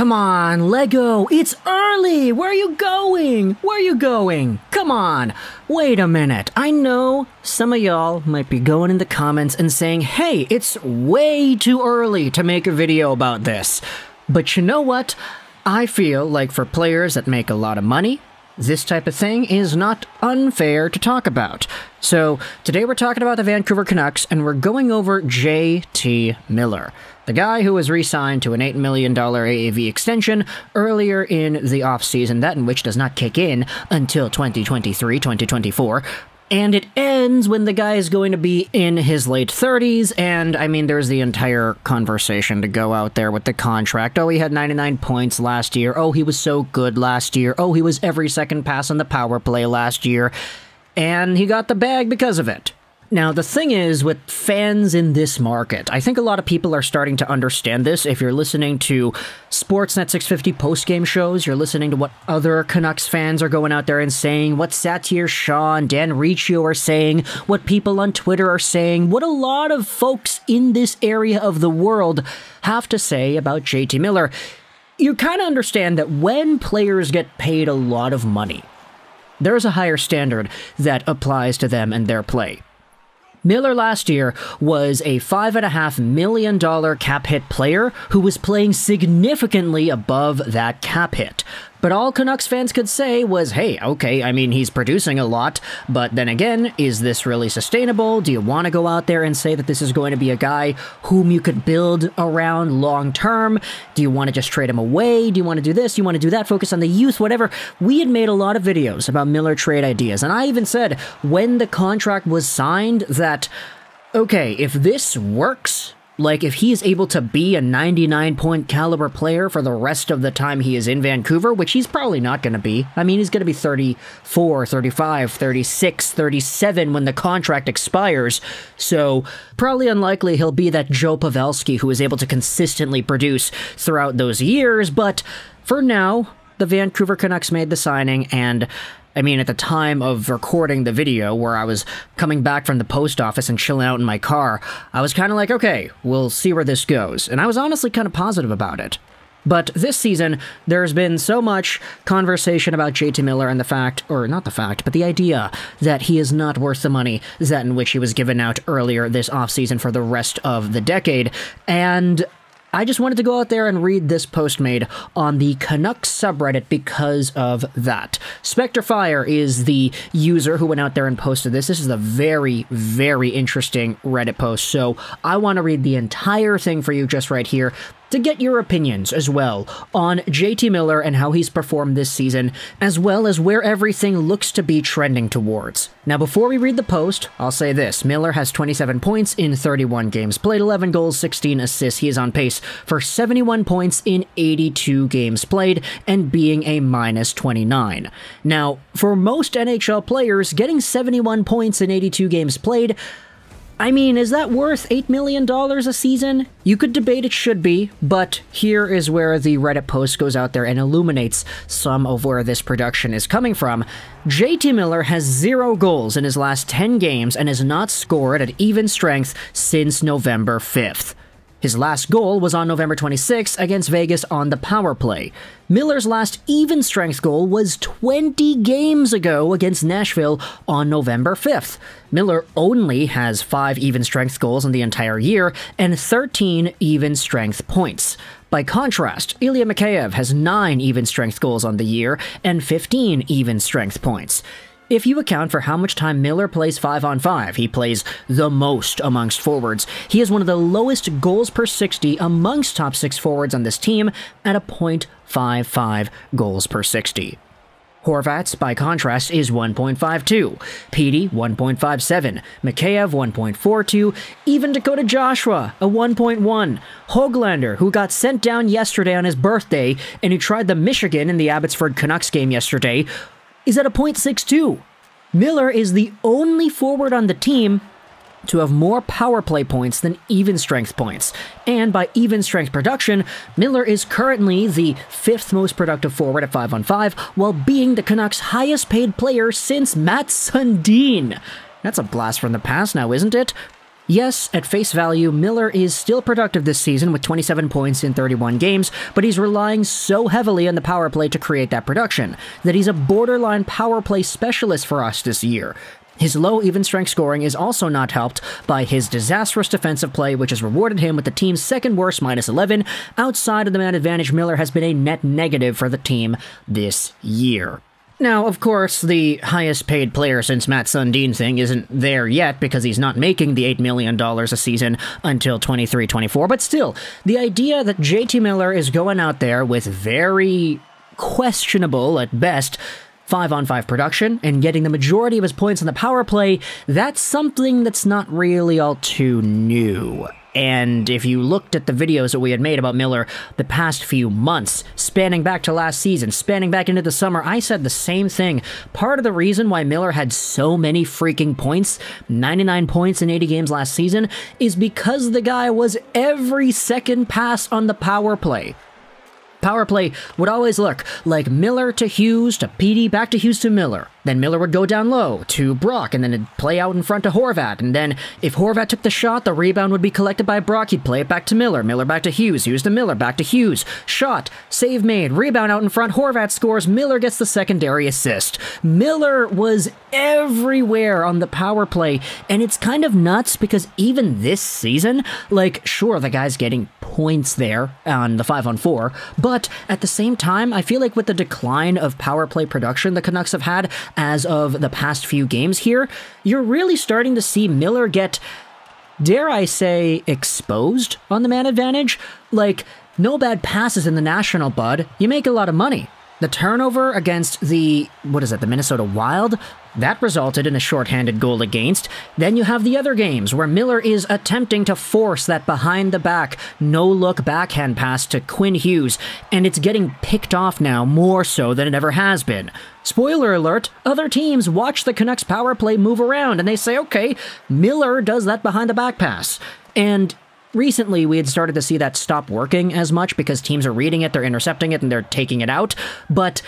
Come on, Lego, it's early! Where are you going? Where are you going? Come on! Wait a minute, I know some of y'all might be going in the comments and saying, hey, it's way too early to make a video about this. But you know what? I feel like for players that make a lot of money, this type of thing is not unfair to talk about. So today we're talking about the Vancouver Canucks and we're going over J.T. Miller, the guy who was re-signed to an $8 million AAV extension earlier in the offseason, that in which does not kick in until 2023-2024. And it ends when the guy is going to be in his late 30s, and I mean, there's the entire conversation to go out there with the contract. Oh, he had 99 points last year. Oh, he was so good last year. Oh, he was every second pass on the power play last year. And he got the bag because of it. Now, the thing is, with fans in this market, I think a lot of people are starting to understand this. If you're listening to Sportsnet 650 post-game shows, you're listening to what other Canucks fans are going out there and saying, what Satiar Shaan, Dan Riccio are saying, what people on Twitter are saying, what a lot of folks in this area of the world have to say about J.T. Miller. You kind of understand that when players get paid a lot of money, there's a higher standard that applies to them and their play. Miller last year was a $5.5 million cap hit player who was playing significantly above that cap hit. But all Canucks fans could say was, hey, okay, I mean, he's producing a lot, but then again, is this really sustainable? Do you want to go out there and say that this is going to be a guy whom you could build around long term? Do you want to just trade him away? Do you want to do this? Do you want to do that? Focus on the youth, whatever. We had made a lot of videos about Miller trade ideas, and I even said when the contract was signed that, okay, if this works, like, if he is able to be a 99-point caliber player for the rest of the time he is in Vancouver, which he's probably not going to be. I mean, he's going to be 34, 35, 36, 37 when the contract expires. So probably unlikely he'll be that Joe Pavelski who is able to consistently produce throughout those years. But for now, the Vancouver Canucks made the signing, and I mean, at the time of recording the video where I was coming back from the post office and chilling out in my car, I was kind of like, okay, we'll see where this goes. And I was honestly kind of positive about it. But this season, there's been so much conversation about J.T. Miller and the fact, or not the fact, but the idea that he is not worth the money that in which he was given out earlier this offseason for the rest of the decade. And I just wanted to go out there and read this post made on the Canucks subreddit because of that. Spectrefire is the user who went out there and posted this. This is a very, very interesting Reddit post, so I want to read the entire thing for you just right here to get your opinions as well on J.T. Miller and how he's performed this season, as well as where everything looks to be trending towards. Now, before we read the post, I'll say this. Miller has 27 points in 31 games played, 11 goals, 16 assists. He is on pace for 71 points in 82 games played and being a -29. Now, for most NHL players, getting 71 points in 82 games played, I mean, is that worth $8 million a season? You could debate it should be, but here is where the Reddit post goes out there and illuminates some of where this production is coming from. J.T. Miller has 0 goals in his last 10 games and has not scored at even strength since November 5th. His last goal was on November 26th against Vegas on the power play. Miller's last even strength goal was 20 games ago against Nashville on November 5th. Miller only has 5 even strength goals in the entire year and 13 even strength points. By contrast, Ilya Mikheyev has 9 even strength goals on the year and 15 even strength points. If you account for how much time Miller plays 5-on-5, he plays the most amongst forwards. He is one of the lowest goals per 60 amongst top 6 forwards on this team at a .55 goals per 60. Horvat's, by contrast, is 1.52, Petey 1.57, Mikheyev 1.42, even Dakota Joshua, a 1.1, Hoglander, who got sent down yesterday on his birthday and who tried the Michigan in the Abbotsford Canucks game yesterday, is at a .62. Miller is the only forward on the team to have more power play points than even strength points. And by even strength production, Miller is currently the 5th most productive forward at 5-on-5, while being the Canucks' highest paid player since Mats Sundin. That's a blast from the past now, isn't it? Yes, at face value, Miller is still productive this season with 27 points in 31 games, but he's relying so heavily on the power play to create that production that he's a borderline power play specialist for us this year. His low even-strength scoring is also not helped by his disastrous defensive play, which has rewarded him with the team's second-worst -11. Outside of the man advantage, Miller has been a net negative for the team this year. Now, of course, the highest-paid player since Mats Sundin thing isn't there yet because he's not making the $8 million a season until 23-24, but still, the idea that J.T. Miller is going out there with very questionable, at best, 5-on-5 production and getting the majority of his points on the power play, that's something that's not really all too new. And if you looked at the videos that we had made about Miller the past few months, spanning back to last season, spanning back into the summer, I said the same thing. Part of the reason why Miller had so many freaking points, 99 points in 80 games last season, is because the guy was every second pass on the power play. Power play would always look like Miller to Hughes to PD, back to Hughes to Miller. Then Miller would go down low to Brock, and then it'd play out in front to Horvat. And then if Horvat took the shot, the rebound would be collected by Brock. He'd play it back to Miller. Miller back to Hughes. Hughes to Miller. Back to Hughes. Shot. Save made. Rebound out in front. Horvat scores. Miller gets the secondary assist. Miller was everywhere on the power play. And it's kind of nuts because even this season, like, sure, the guy's getting points there on the 5-on-4, but at the same time, I feel like with the decline of power play production the Canucks have had as of the past few games here, you're really starting to see Miller get, dare I say, exposed on the man advantage. Like, no bad passes in the National, bud. You make a lot of money. The turnover against the, the Minnesota Wild? That resulted in a shorthanded goal against. Then you have the other games where Miller is attempting to force that behind-the-back, no-look backhand pass to Quinn Hughes, and it's getting picked off now more so than it ever has been. Spoiler alert, other teams watch the Canucks power play move around, and they say, okay, Miller does that behind-the-back pass. And recently, we had started to see that stop working as much because teams are reading it, they're intercepting it, and they're taking it out, but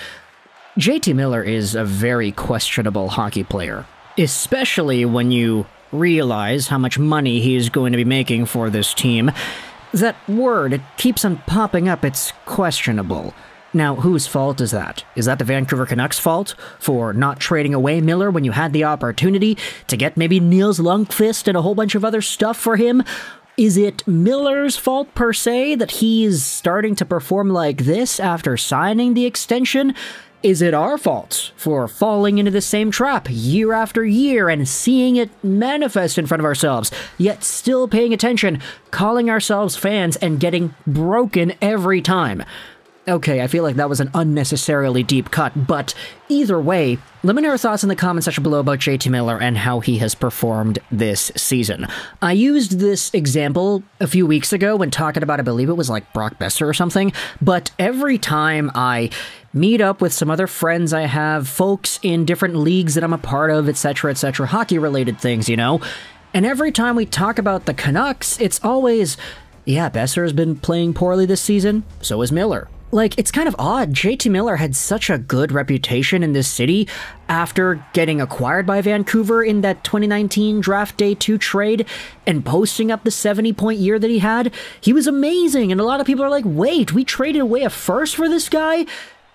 J.T. Miller is a very questionable hockey player, especially when you realize how much money he is going to be making for this team. That word, it keeps on popping up, it's questionable. Now, whose fault is that? Is that the Vancouver Canucks' fault for not trading away Miller when you had the opportunity to get maybe Niels Lundqvist and a whole bunch of other stuff for him? Is it Miller's fault per se that he's starting to perform like this after signing the extension? Is it our fault for falling into the same trap year after year and seeing it manifest in front of ourselves, yet still paying attention, calling ourselves fans, and getting broken every time? Okay, I feel like that was an unnecessarily deep cut, but either way, let me know your thoughts in the comment section below about J.T. Miller and how he has performed this season. I used this example a few weeks ago when talking about, I believe it was like Brock Besser or something, but every time I meet up with some other friends I have, folks in different leagues that I'm a part of, etc., hockey-related things, you know? And every time we talk about the Canucks, it's always, yeah, Besser has been playing poorly this season, so has Miller. Like, it's kind of odd. J.T. Miller had such a good reputation in this city after getting acquired by Vancouver in that 2019 draft day 2 trade and posting up the 70-point year that he had. He was amazing, and a lot of people are like, wait, we traded away a first for this guy?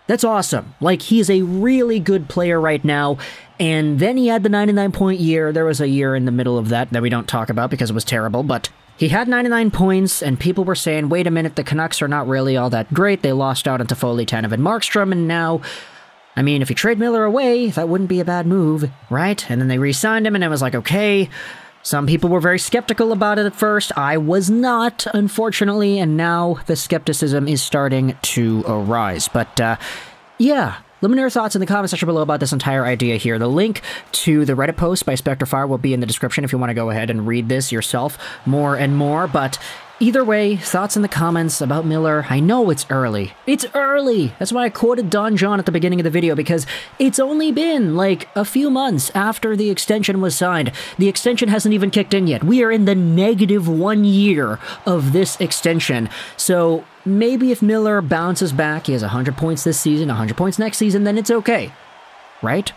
That's awesome. Like, he's a really good player right now. And then he had the 99-point year. There was a year in the middle of that that we don't talk about because it was terrible, but he had 99 points, and people were saying, wait a minute, the Canucks are not really all that great. They lost out on Toffoli, Tanev, and Markstrom, and now, I mean, if you trade Miller away, that wouldn't be a bad move, right? And then they re-signed him, and I was like, okay. Some people were very skeptical about it at first. I was not, unfortunately, and now the skepticism is starting to arise. But, yeah. Let me know your thoughts in the comment section below about this entire idea here. The link to the Reddit post by Spectrefire will be in the description if you want to go ahead and read this yourself more and more. But either way, thoughts in the comments about Miller. I know it's early. It's early! That's why I quoted Don John at the beginning of the video, because it's only been, like, a few months after the extension was signed. The extension hasn't even kicked in yet. We are in the -1 year of this extension. So maybe if Miller bounces back, he has 100 points this season, 100 points next season, then it's okay, right?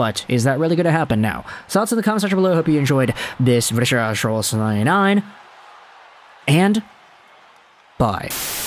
But is that really going to happen now? Thoughts in the comment section below. Hope you enjoyed this Satiar Shaan, and bye.